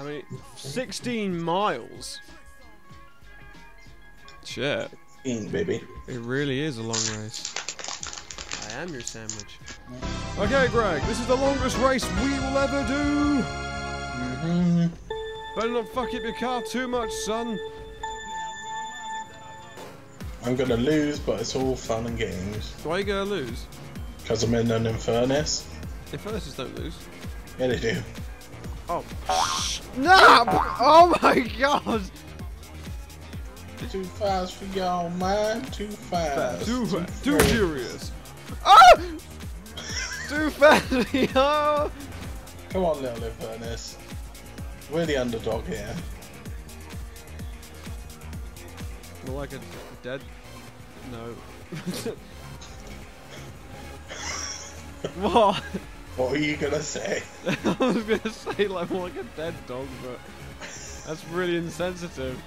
How many? 16 miles. Shit. 16, baby. It really is a long race. I am your sandwich. Okay, Greg, this is the longest race we will ever do. Mm-hmm. Better not fuck up your car too much, son. I'm gonna lose, but it's all fun and games. Why are you gonna lose? Because I'm in an Infernus. Infernuses don't lose. Yeah, they do. Oh. No! Oh my god! Too fast for y'all, man. Too fast. Too furious. Oh! Too fast, yo! Come on, little Infernus. We're the underdog here. More like a dead. No. What? What were you gonna say? I was gonna say like more like a dead dog, but that's really insensitive.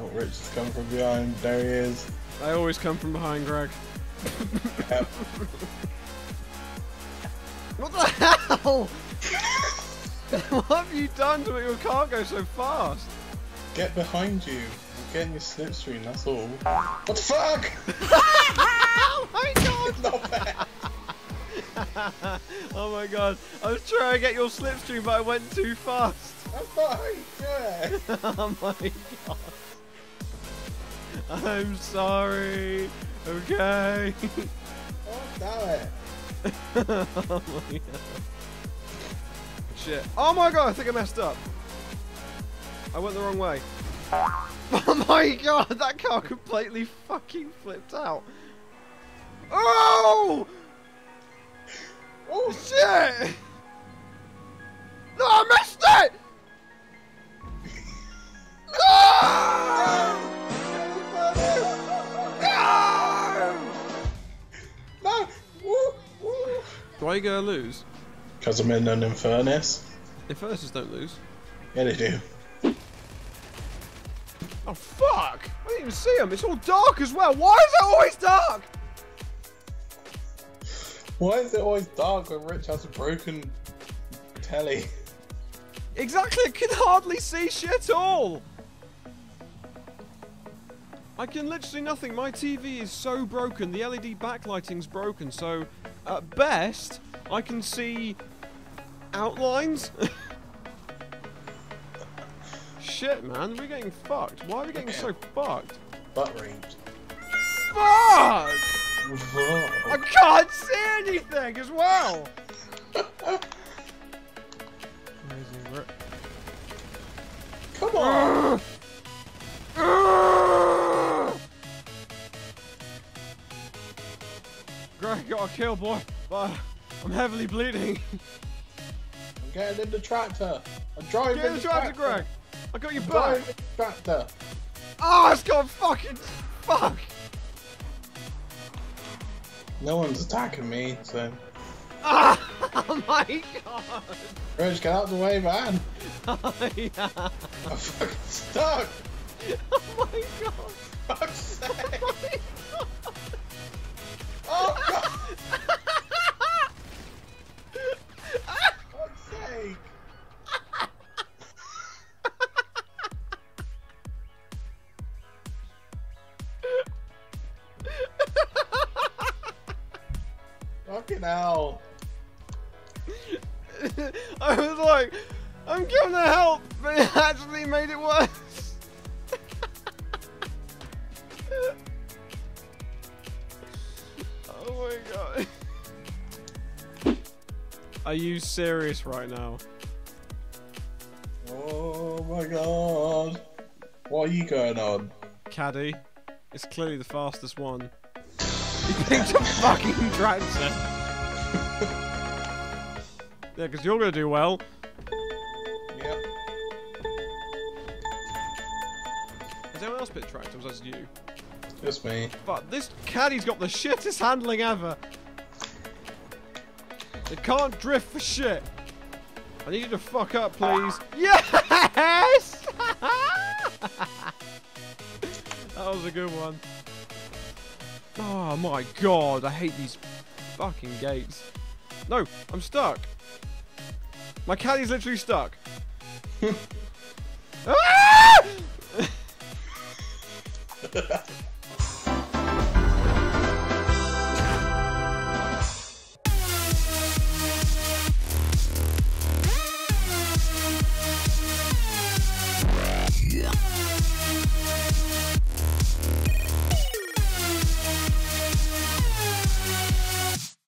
Oh, Rich has come from behind. There he is. I always come from behind, Greg. Yep. What the hell? What have you done to make your car go so fast? Get behind you. I'm getting your slipstream, that's all. What the fuck? Oh my god! Not bad. Oh my god, I was trying to get your slipstream but I went too fast. That's not how you do it. Oh my god. I'm sorry. Okay. Oh, damn it. Oh my god. Shit. Oh my god, I think I messed up. I went the wrong way. Oh my god, that car completely fucking flipped out. Oh! Oh shit! No, I missed it! No! No! No! Why are you gonna lose? Because I'm in an Infernus. Infernuses don't lose. Yeah, they do. Oh fuck! I didn't even see him. It's all dark as well. Why is it always dark? Why is it always dark when Rich has a broken telly? Exactly, I can hardly see shit all! I can literally nothing, my TV is so broken, the LED backlighting's broken, so at best, I can see outlines. Shit man, we're getting fucked. Why are we getting so fucked? Butt raped. Fuck! Whoa. I can't see anything as well! Come on! Greg got a kill, boy, but I'm heavily bleeding. I'm getting in the tractor. I'm driving in the tractor. Greg. I got your back. Tractor. Oh, it's got fucking... Fuck! No one's attacking me, so... Oh my god! Rich, get out of the way, man! Oh, yeah. I'm fucking stuck! Oh my god! Fuck's sake! Oh god! Oh god! Fuck's sake! Fucking hell. I was like, I'm giving her help, but it actually made it worse. Oh my god. Are you serious right now? Oh my god. What are you going on? Caddy. It's clearly the fastest one. He picked a fucking tractor. Yeah, because you're going to do well. Yeah. Has anyone else picked tractor, or was that you? Just me. But this caddy's got the shittest handling ever. It can't drift for shit. I need you to fuck up, please. Yes! That was a good one. Oh my god, I hate these fucking gates. No, I'm stuck. My caddy's literally stuck. Ah!